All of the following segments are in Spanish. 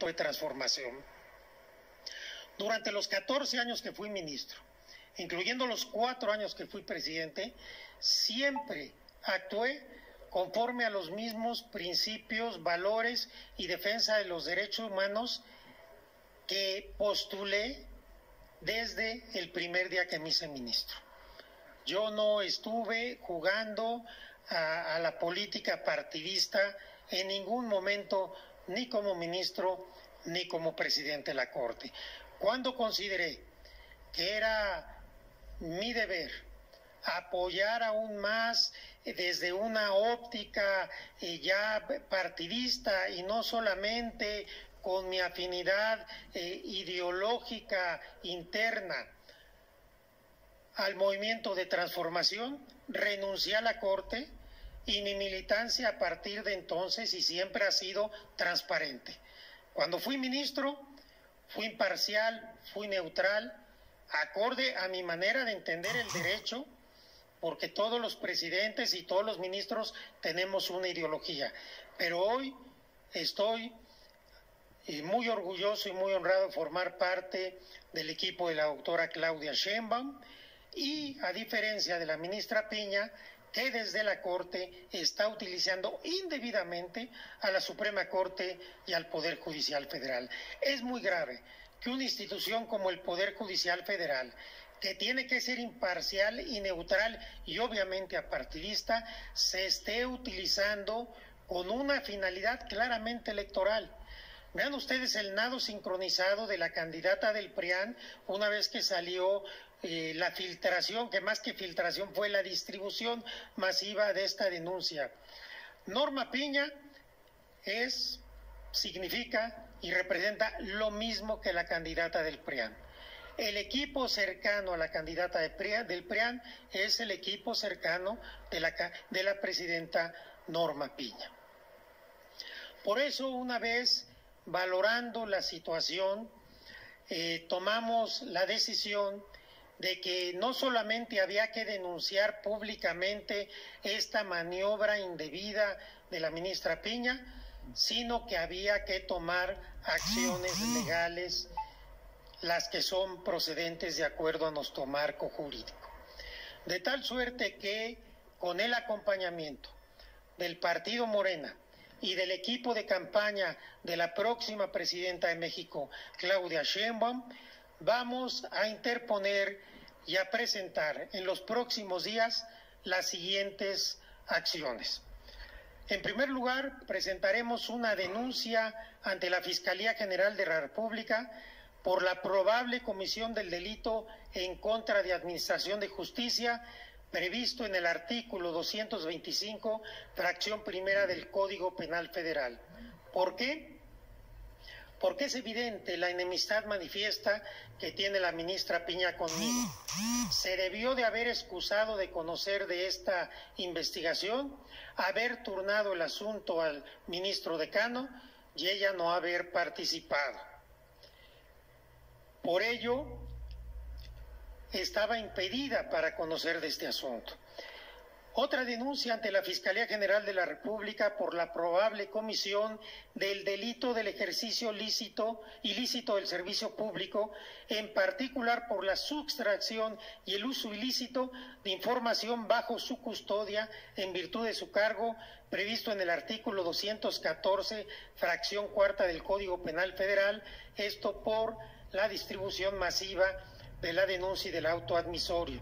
movimiento de transformación. Durante los 14 años que fui ministro, incluyendo los 4 años que fui presidente, siempre actué conforme a los mismos principios, valores y defensa de los derechos humanos que postulé desde el primer día que me hice ministro. Yo no estuve jugando a la política partidista en ningún momento, ni como ministro, ni como presidente de la Corte. Cuando consideré que era mi deber apoyar aún más desde una óptica ya partidista y no solamente con mi afinidad ideológica interna al movimiento de transformación, renuncié a la Corte y mi militancia a partir de entonces y siempre ha sido transparente. Cuando fui ministro, fui imparcial, fui neutral, acorde a mi manera de entender el derecho, porque todos los presidentes y todos los ministros tenemos una ideología. Pero hoy estoy muy orgulloso y muy honrado de formar parte del equipo de la doctora Claudia Sheinbaum y, a diferencia de la ministra Piña, que desde la Corte está utilizando indebidamente a la Suprema Corte y al Poder Judicial Federal. Es muy grave que una institución como el Poder Judicial Federal, que tiene que ser imparcial y neutral y obviamente apartidista, se esté utilizando con una finalidad claramente electoral. Vean ustedes el nado sincronizado de la candidata del PRIAN una vez que salió la filtración, que más que filtración fue la distribución masiva de esta denuncia. Norma Piña significa y representa lo mismo que la candidata del PRIAN. El equipo cercano a la candidata del PRIAN es el equipo cercano de la presidenta Norma Piña. Por eso, una vez valorando la situación, tomamos la decisión de que no solamente había que denunciar públicamente esta maniobra indebida de la ministra Piña, sino que había que tomar acciones legales, las que son procedentes de acuerdo a nuestro marco jurídico. De tal suerte que, con el acompañamiento del partido Morena y del equipo de campaña de la próxima presidenta de México, Claudia Sheinbaum, vamos a interponer y a presentar en los próximos días las siguientes acciones. En primer lugar, presentaremos una denuncia ante la Fiscalía General de la República por la probable comisión del delito en contra de Administración de Justicia, previsto en el artículo 225, fracción primera del Código Penal Federal. ¿Por qué? Porque es evidente la enemistad manifiesta que tiene la ministra Piña conmigo. Se debió de haber excusado de conocer de esta investigación, haber turnado el asunto al ministro decano y ella no haber participado. Por ello, estaba impedida para conocer de este asunto. Otra denuncia ante la Fiscalía General de la República por la probable comisión del delito del ejercicio ilícito del servicio público, en particular por la sustracción y el uso ilícito de información bajo su custodia en virtud de su cargo, previsto en el artículo 214, fracción cuarta del Código Penal Federal, esto por la distribución masiva de la denuncia y del auto admisorio.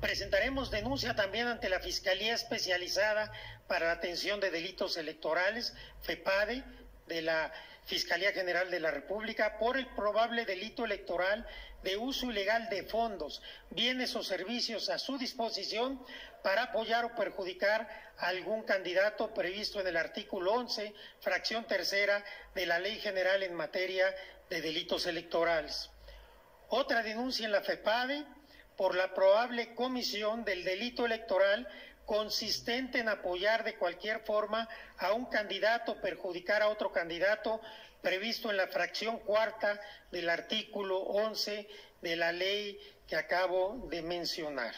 Presentaremos denuncia también ante la Fiscalía Especializada para la Atención de Delitos Electorales, FEPADE, de la Fiscalía General de la República, por el probable delito electoral de uso ilegal de fondos, bienes o servicios a su disposición para apoyar o perjudicar a algún candidato, previsto en el artículo 11, fracción tercera de la Ley General en materia de delitos electorales. Otra denuncia en la FEPADE por la probable comisión del delito electoral consistente en apoyar de cualquier forma a un candidato, perjudicar a otro candidato, previsto en la fracción cuarta del artículo 11 de la ley que acabo de mencionar.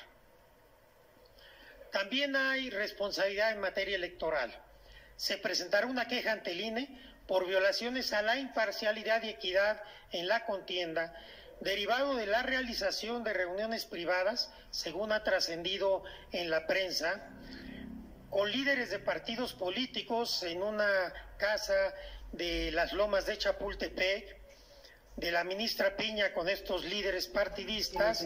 También hay responsabilidad en materia electoral. Se presentará una queja ante el INE por violaciones a la imparcialidad y equidad en la contienda, derivado de la realización de reuniones privadas, según ha trascendido en la prensa, con líderes de partidos políticos en una casa de las Lomas de Chapultepec, de la ministra Piña con estos líderes partidistas,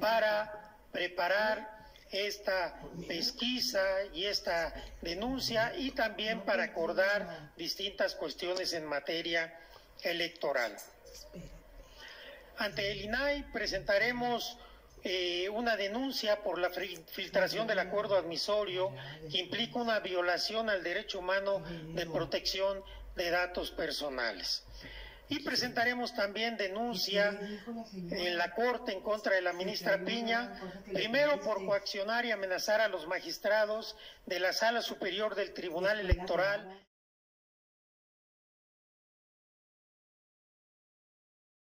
para preparar esta pesquisa y esta denuncia y también para acordar distintas cuestiones en materia electoral. Ante el INAI presentaremos una denuncia por la filtración del acuerdo admisorio que implica una violación al derecho humano de protección de datos personales. Y presentaremos también denuncia en la Corte en contra de la ministra Piña, primero por coaccionar y amenazar a los magistrados de la Sala Superior del Tribunal Electoral.